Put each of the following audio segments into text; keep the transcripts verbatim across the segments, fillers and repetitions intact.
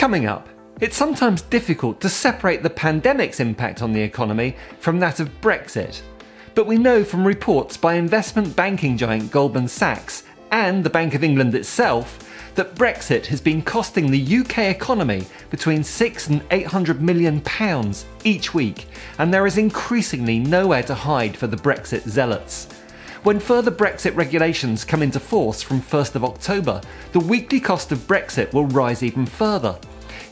Coming up, it's sometimes difficult to separate the pandemic's impact on the economy from that of Brexit, but we know from reports by investment banking giant Goldman Sachs and the Bank of England itself that Brexit has been costing the U K economy between six and eight hundred million pounds each week, and there is increasingly nowhere to hide for the Brexit zealots. When further Brexit regulations come into force from first of October, the weekly cost of Brexit will rise even further.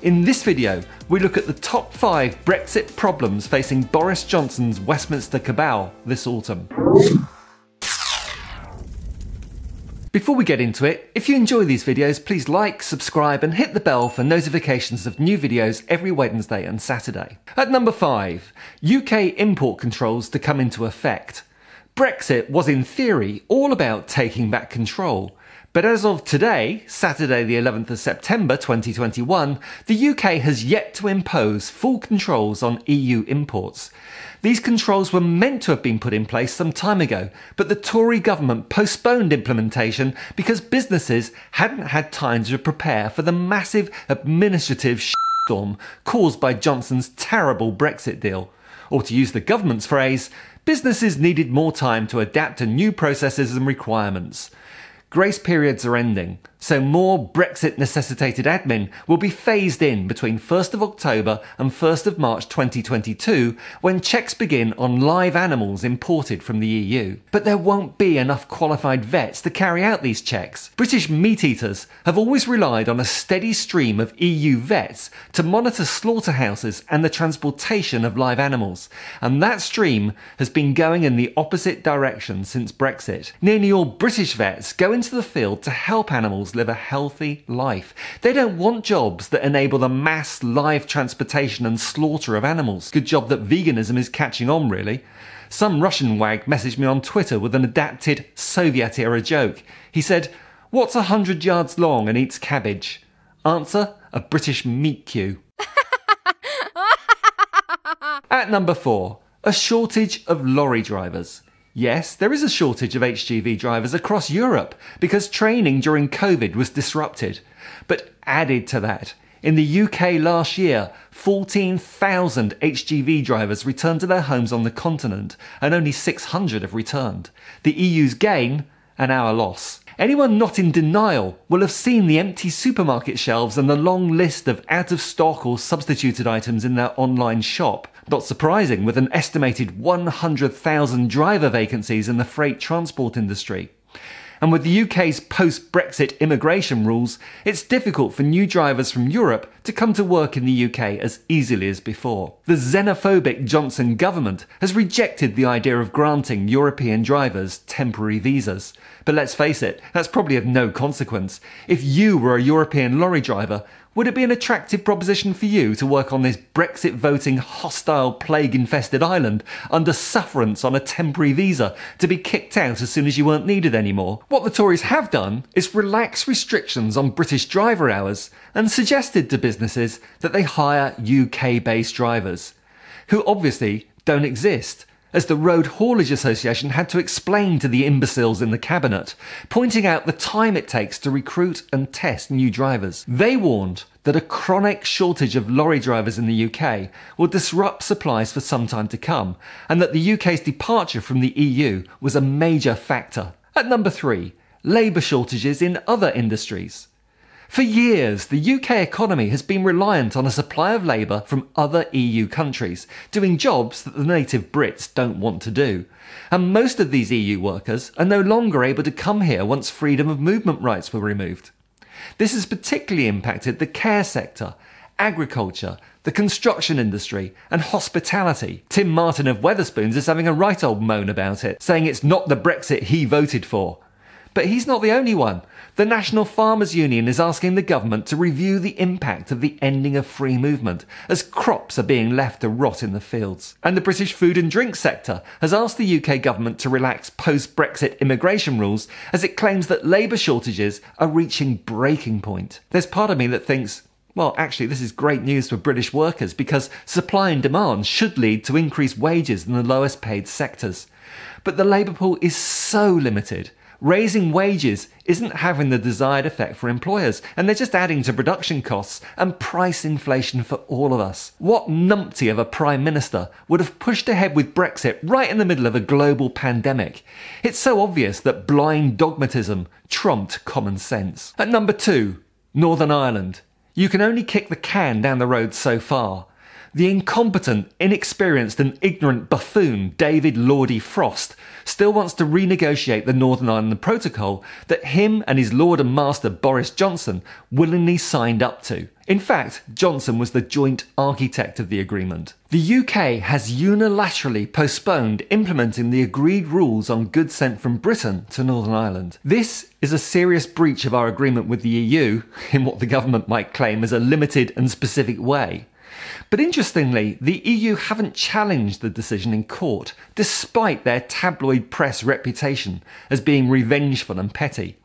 In this video, we look at the top five Brexit problems facing Boris Johnson's Westminster cabal this autumn. Before we get into it, if you enjoy these videos, please like, subscribe and hit the bell for notifications of new videos every Wednesday and Saturday. At number five, U K import controls to come into effect. Brexit was in theory all about taking back control, but as of today, Saturday the eleventh of September twenty twenty-one, the U K has yet to impose full controls on E U imports. These controls were meant to have been put in place some time ago, but the Tory government postponed implementation because businesses hadn't had time to prepare for the massive administrative shitstorm caused by Johnson's terrible Brexit deal. Or to use the government's phrase, businesses needed more time to adapt to new processes and requirements. Grace periods are ending, so more Brexit-necessitated admin will be phased in between first of October and first of March twenty twenty-two, when checks begin on live animals imported from the E U. But there won't be enough qualified vets to carry out these checks. British meat-eaters have always relied on a steady stream of E U vets to monitor slaughterhouses and the transportation of live animals, and that stream has been going in the opposite direction since Brexit. Nearly all British vets go into the field to help animals live a healthy life. They don't want jobs that enable the mass live transportation and slaughter of animals. Good job that veganism is catching on, really. Some Russian wag messaged me on Twitter with an adapted Soviet-era joke. He said, "What's a hundred yards long and eats cabbage?" Answer, a British meat queue. At number four, a shortage of lorry drivers. Yes, there is a shortage of H G V drivers across Europe because training during COVID was disrupted. But added to that, in the U K last year, fourteen thousand H G V drivers returned to their homes on the continent, and only six hundred have returned. The E U's gain and our loss. Anyone not in denial will have seen the empty supermarket shelves and the long list of out-of-stock or substituted items in their online shop. Not surprising, with an estimated one hundred thousand driver vacancies in the freight transport industry. And with the U K's post-Brexit immigration rules, it's difficult for new drivers from Europe to come to work in the U K as easily as before. The xenophobic Johnson government has rejected the idea of granting European drivers temporary visas. But let's face it, that's probably of no consequence. If you were a European lorry driver, would it be an attractive proposition for you to work on this Brexit-voting, hostile, plague-infested island under sufferance on a temporary visa to be kicked out as soon as you weren't needed anymore? What the Tories have done is relax restrictions on British driver hours and suggested to businesses that they hire U K-based drivers, who obviously don't exist, as the Road Haulage Association had to explain to the imbeciles in the cabinet, pointing out the time it takes to recruit and test new drivers. They warned that a chronic shortage of lorry drivers in the U K will disrupt supplies for some time to come, and that the U K's departure from the E U was a major factor. At number three, labour shortages in other industries. For years, the U K economy has been reliant on a supply of labour from other E U countries, doing jobs that the native Brits don't want to do. And most of these E U workers are no longer able to come here once freedom of movement rights were removed. This has particularly impacted the care sector, agriculture, the construction industry and hospitality. Tim Martin of Weatherspoons is having a right old moan about it, saying it's not the Brexit he voted for. But he's not the only one. The National Farmers Union is asking the government to review the impact of the ending of free movement, as crops are being left to rot in the fields. And the British food and drink sector has asked the U K government to relax post-Brexit immigration rules, as it claims that labour shortages are reaching breaking point. There's part of me that thinks, well, actually, this is great news for British workers, because supply and demand should lead to increased wages in the lowest paid sectors. But the labour pool is so limited, Raising wages isn't having the desired effect for employers, and they're just adding to production costs and price inflation for all of us. What numpty of a Prime Minister would have pushed ahead with Brexit right in the middle of a global pandemic? It's so obvious that blind dogmatism trumped common sense. At number two, Northern Ireland. You can only kick the can down the road so far. The incompetent, inexperienced and ignorant buffoon David Lordy Frost still wants to renegotiate the Northern Ireland Protocol that him and his Lord and Master Boris Johnson willingly signed up to. In fact, Johnson was the joint architect of the agreement. The U K has unilaterally postponed implementing the agreed rules on goods sent from Britain to Northern Ireland. This is a serious breach of our agreement with the E U in what the government might claim as a limited and specific way. But interestingly, the E U haven't challenged the decision in court, despite their tabloid press reputation as being revengeful and petty.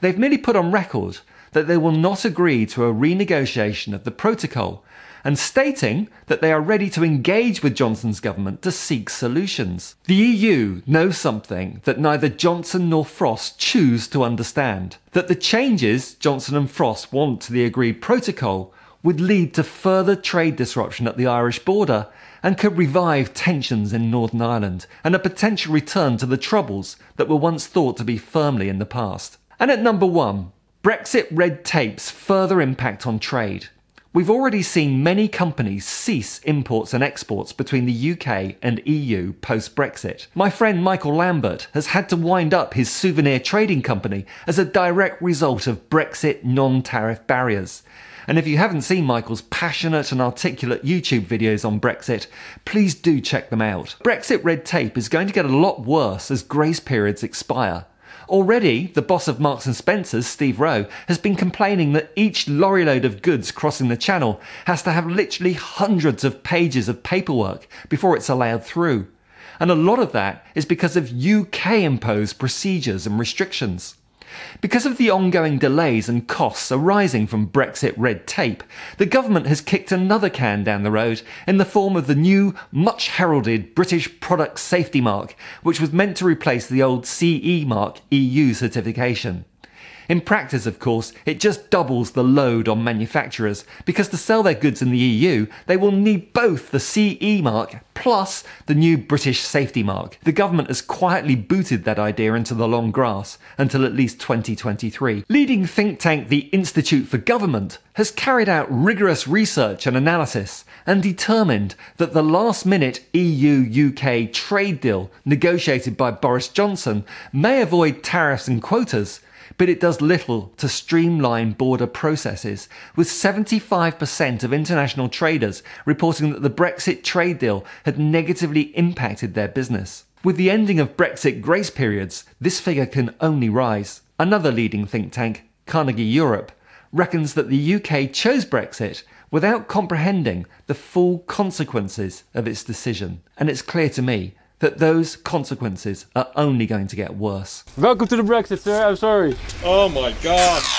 They've merely put on record that they will not agree to a renegotiation of the protocol, and stating that they are ready to engage with Johnson's government to seek solutions. The E U knows something that neither Johnson nor Frost choose to understand, that the changes Johnson and Frost want to the agreed protocol would lead to further trade disruption at the Irish border and could revive tensions in Northern Ireland and a potential return to the troubles that were once thought to be firmly in the past. And at number one, Brexit red tape's further impact on trade. We've already seen many companies cease imports and exports between the U K and E U post-Brexit. My friend Michael Lambert has had to wind up his souvenir trading company as a direct result of Brexit non-tariff barriers. And if you haven't seen Michael's passionate and articulate YouTube videos on Brexit, please do check them out. Brexit red tape is going to get a lot worse as grace periods expire. Already, the boss of Marks and Spencer's, Steve Rowe, has been complaining that each lorry load of goods crossing the channel has to have literally hundreds of pages of paperwork before it's allowed through. And a lot of that is because of U K-imposed procedures and restrictions. Because of the ongoing delays and costs arising from Brexit red tape, the government has kicked another can down the road in the form of the new, much-heralded British product safety mark, which was meant to replace the old C E mark E U certification. In practice, of course, it just doubles the load on manufacturers, because to sell their goods in the E U, they will need both the C E mark plus the new British safety mark. The government has quietly booted that idea into the long grass until at least twenty twenty-three. Leading think tank the Institute for Government has carried out rigorous research and analysis and determined that the last-minute E U U K trade deal negotiated by Boris Johnson may avoid tariffs and quotas, but it does little to streamline border processes, with seventy-five percent of international traders reporting that the Brexit trade deal had negatively impacted their business. With the ending of Brexit grace periods, this figure can only rise. Another leading think tank, Carnegie Europe, reckons that the U K chose Brexit without comprehending the full consequences of its decision. And it's clear to me that those consequences are only going to get worse. Welcome to the Brexit, sir. I'm sorry. Oh my God.